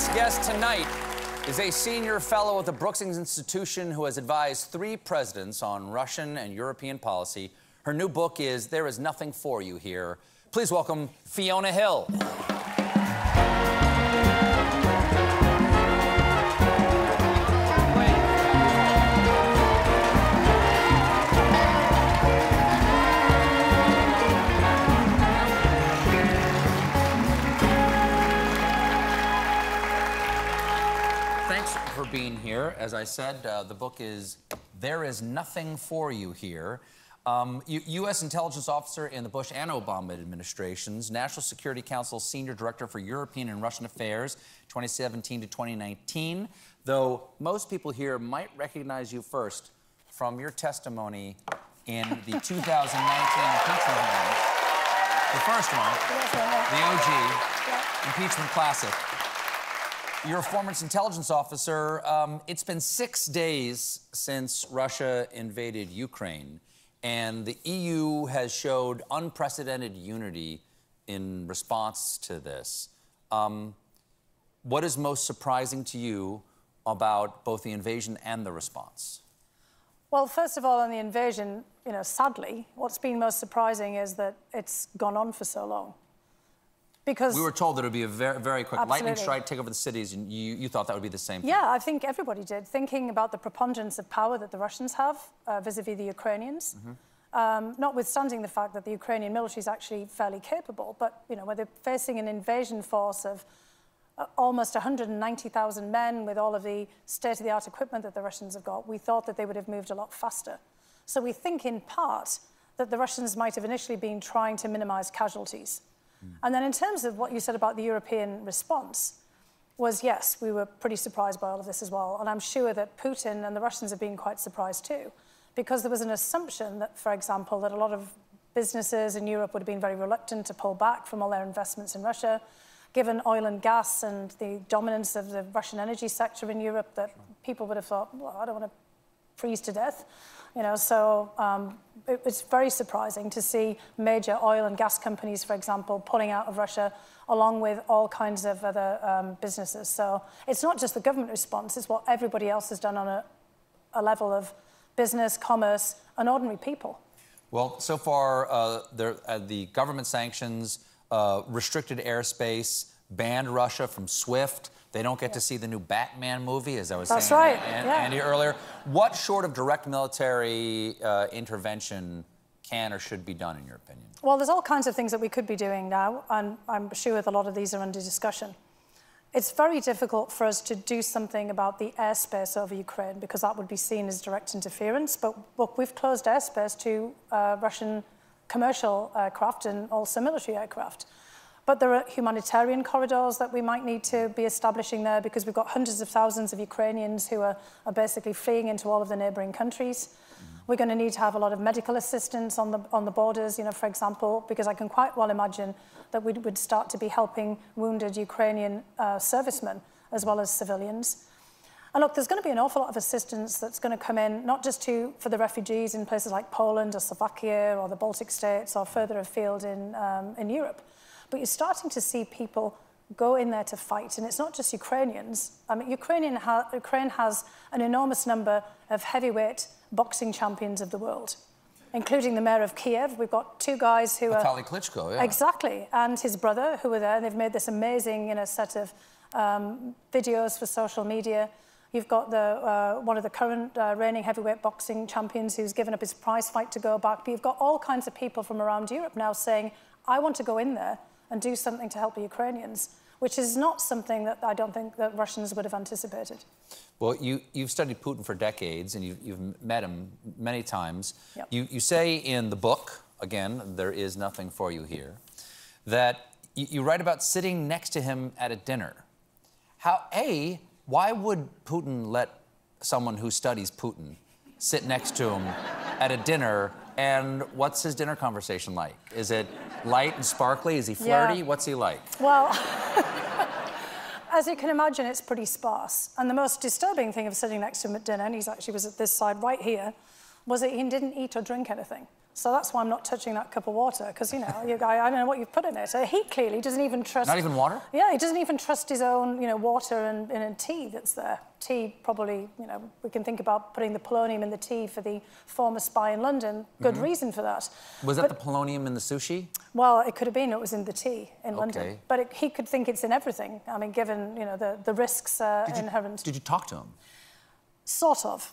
next guest tonight is a senior fellow at the Brookings Institution who has advised 3 presidents on Russian and European policy. Her new book is There Is Nothing For You Here. Please welcome Fiona Hill. For being here. As I said, the book is There Is Nothing For You Here. U.S. intelligence officer in the Bush and Obama administrations, National Security Council Senior Director for European and Russian Affairs, 2017 to 2019, though most people here might recognize you first from your testimony in the 2019 impeachment hearings. The first one, the OG, impeachment classic. You're a former intelligence officer. It's been 6 days since Russia invaded Ukraine, and the EU has showed unprecedented unity in response to this. What is most surprising to you about both the invasion and the response? Well, first of all, on the invasion, you know, sadly, what's been most surprising is that it's gone on for so long. Because we were told that it would be a very, very quick lightning strike, take over the cities, and you thought that would be the same thing. Yeah, I think everybody did, thinking about the preponderance of power that the Russians have vis-à-vis the Ukrainians, notwithstanding the fact that the Ukrainian military is actually fairly capable. But, you know, when they're facing an invasion force of almost 190,000 men with all of the state-of-the-art equipment that the Russians have got, we thought that they would have moved a lot faster. So we think, in part, that the Russians might have initially been trying to minimise casualties. And then in terms of what you said about the European response, was, yes, we were pretty surprised by all of this as well. And I'm sure that Putin and the Russians have been quite surprised too, because there was an assumption that, for example, that a lot of businesses in Europe would have been very reluctant to pull back from all their investments in Russia, given oil and gas and the dominance of the Russian energy sector in Europe, that people would have thought, well, I don't want to freeze to death. You know, so it was very surprising to see major oil and gas companies, for example, pulling out of Russia, along with all kinds of other businesses. So it's not just the government response, it's what everybody else has done on a level of business, commerce, and ordinary people. Well, so far, the government sanctions, restricted airspace, banned Russia from SWIFT. They don't get to see the new Batman movie, as I was saying, Andy, earlier. What short of direct military intervention can or should be done, in your opinion? Well, there's all kinds of things that we could be doing now, and I'm sure that a lot of these are under discussion. It's very difficult for us to do something about the airspace over Ukraine, because that would be seen as direct interference. But look, we've closed airspace to Russian commercial aircraft and also military aircraft. But there are humanitarian corridors that we might need to be establishing there, because we've got hundreds of thousands of Ukrainians who are basically fleeing into all of the neighbouring countries. We're going to need to have a lot of medical assistance on the borders, you know, for example, because I can quite well imagine that we would start to be helping wounded Ukrainian servicemen as well as civilians. And look, there's going to be an awful lot of assistance that's going to come in, not just for the refugees in places like Poland or Slovakia or the Baltic states or further afield in Europe. But you're starting to see people go in there to fight. And it's not just Ukrainians. I mean, Ukraine has an enormous number of heavyweight boxing champions of the world, including the mayor of Kiev. We've got 2 guys who Vitali Klitschko, yeah. Exactly. And his brother, who were there. And they've made this amazing, you know, set of videos for social media. You've got one of the current reigning heavyweight boxing champions who's given up his prize fight to go back. But you've got all kinds of people from around Europe now saying, I want to go in there and do something to help the Ukrainians, which is not something that I don't think that Russians would have anticipated. Well, you've studied Putin for decades, and you've met him many times. Yep. You say in the book, again, There Is Nothing For You Here, that you write about sitting next to him at a dinner. Why would Putin let someone who studies Putin sit next to him at a dinner? And what's his dinner conversation like? Is it light and sparkly? Is he flirty? Yeah. What's he like? Well, as you can imagine, it's pretty sparse. And the most disturbing thing of sitting next to him at dinner, and he actually was at this side right here, was that he didn't eat or drink anything. So that's why I'm not touching that cup of water, because, you know, I don't know what you've put in it. He clearly doesn't even trust... Not even water? Yeah, he doesn't even trust his own, you know, water and tea that's there. Tea, probably, you know, we can think about putting the polonium in the tea for the former spy in London. Good reason for that. Was that the polonium in the sushi? Well, it could have been. It was in the tea in London. But he could think it's in everything. I mean, given, you know, the risks inherent. Did you talk to him? Sort of.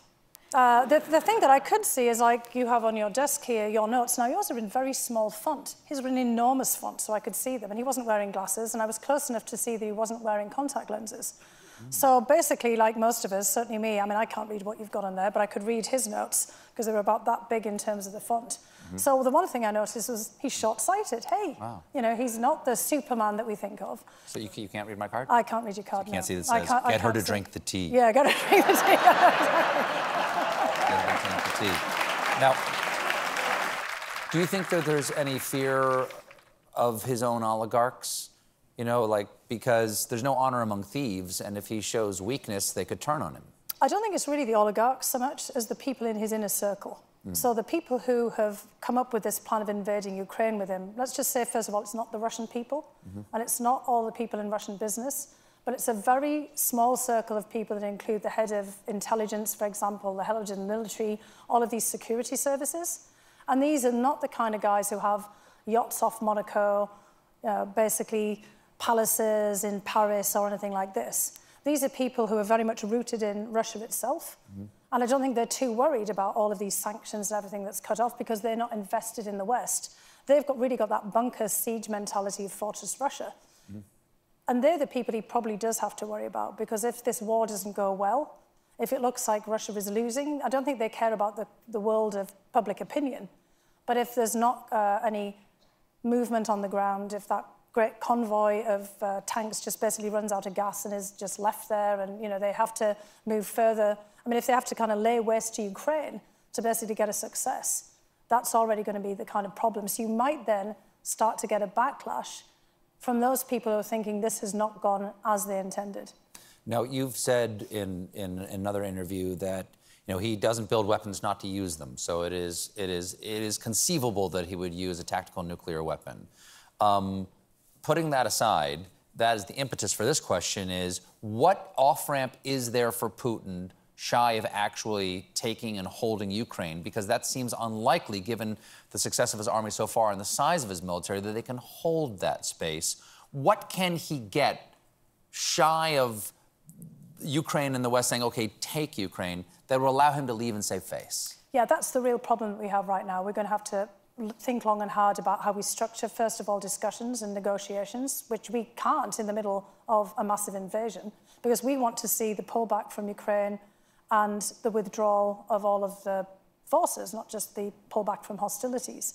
The thing that I could see is, like, you have on your desk here your notes. Now, yours are in very small font. His were in enormous font, so I could see them. And he wasn't wearing glasses, and I was close enough to see that he wasn't wearing contact lenses. So basically, like most of us, certainly me, I mean, I can't read what you've got on there, but I could read his notes because they were about that big in terms of the font. So the one thing I noticed was he's short-sighted. Hey, you know, he's not the Superman that we think of. So you can't read my card? I can't read your card. So you can't see this. Get her to drink the tea. Yeah, get her to drink the tea. Get her to drink the tea. Now, do you think that there's any fear of his own oligarchs? You know, like, because there's no honor among thieves, and if he shows weakness, they could turn on him. I don't think it's really the oligarchs so much as the people in his inner circle. So the people who have come up with this plan of invading Ukraine with him, let's just say, first of all, it's not the Russian people, and it's not all the people in Russian business, but it's a very small circle of people that include the head of intelligence, for example, the head of the military, all of these security services. And these are not the kind of guys who have yachts off Monaco, basically... palaces in Paris or anything like this. These are people who are very much rooted in Russia itself. And I don't think they're too worried about all of these sanctions and everything that's cut off because they're not invested in the West. They've really got that bunker siege mentality of Fortress Russia. And they're the people he probably does have to worry about, because if this war doesn't go well, if it looks like Russia is losing, I don't think they care about the world of public opinion. But if there's not any movement on the ground, if that great convoy of tanks just basically runs out of gas and is just left there, and, you know, they have to move further. I mean, if they have to kind of lay waste to Ukraine to basically get a success, that's already going to be the kind of problem. So you might then start to get a backlash from those people who are thinking this has not gone as they intended. Now, you've said in another interview that, you know, he doesn't build weapons not to use them. So it is conceivable that he would use a tactical nuclear weapon. Putting that aside, that is the impetus for this question, is what off-ramp is there for Putin shy of actually taking and holding Ukraine? Because that seems unlikely, given the success of his army so far and the size of his military, that they can hold that space. What can he get shy of Ukraine and the West saying, okay, take Ukraine, that will allow him to leave and save face? Yeah, that's the real problem that we have right now. We're going to have to think long and hard about how we structure, first of all, discussions and negotiations, which we can't in the middle of a massive invasion, because we want to see the pullback from Ukraine and the withdrawal of all of the forces, not just the pullback from hostilities.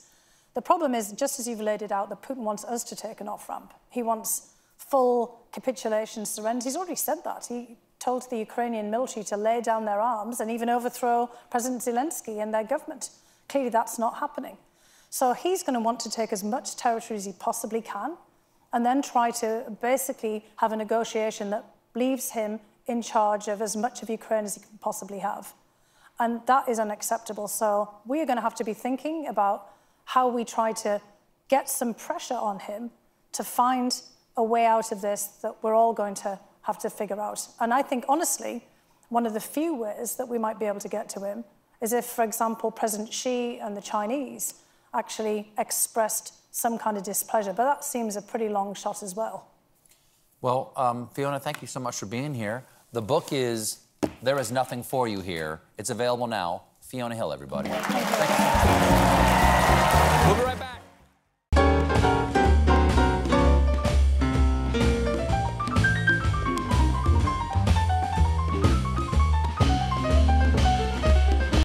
The problem is, just as you've laid it out, that Putin wants us to take an off-ramp. He wants full capitulation, surrender. He's already said that. He told the Ukrainian military to lay down their arms and even overthrow President Zelensky and their government. Clearly, that's not happening. So he's going to want to take as much territory as he possibly can and then try to basically have a negotiation that leaves him in charge of as much of Ukraine as he can possibly have. And that is unacceptable. So we are going to have to be thinking about how we try to get some pressure on him to find a way out of this that we're all going to have to figure out. And I think, honestly, one of the few ways that we might be able to get to him is if, for example, President Xi and the Chinese actually expressed some kind of displeasure, but that seems a pretty long shot as well. Well, Fiona, thank you so much for being here. The book is There Is Nothing For You Here. It's available now. Fiona Hill, everybody. Thank you. We'll be right back.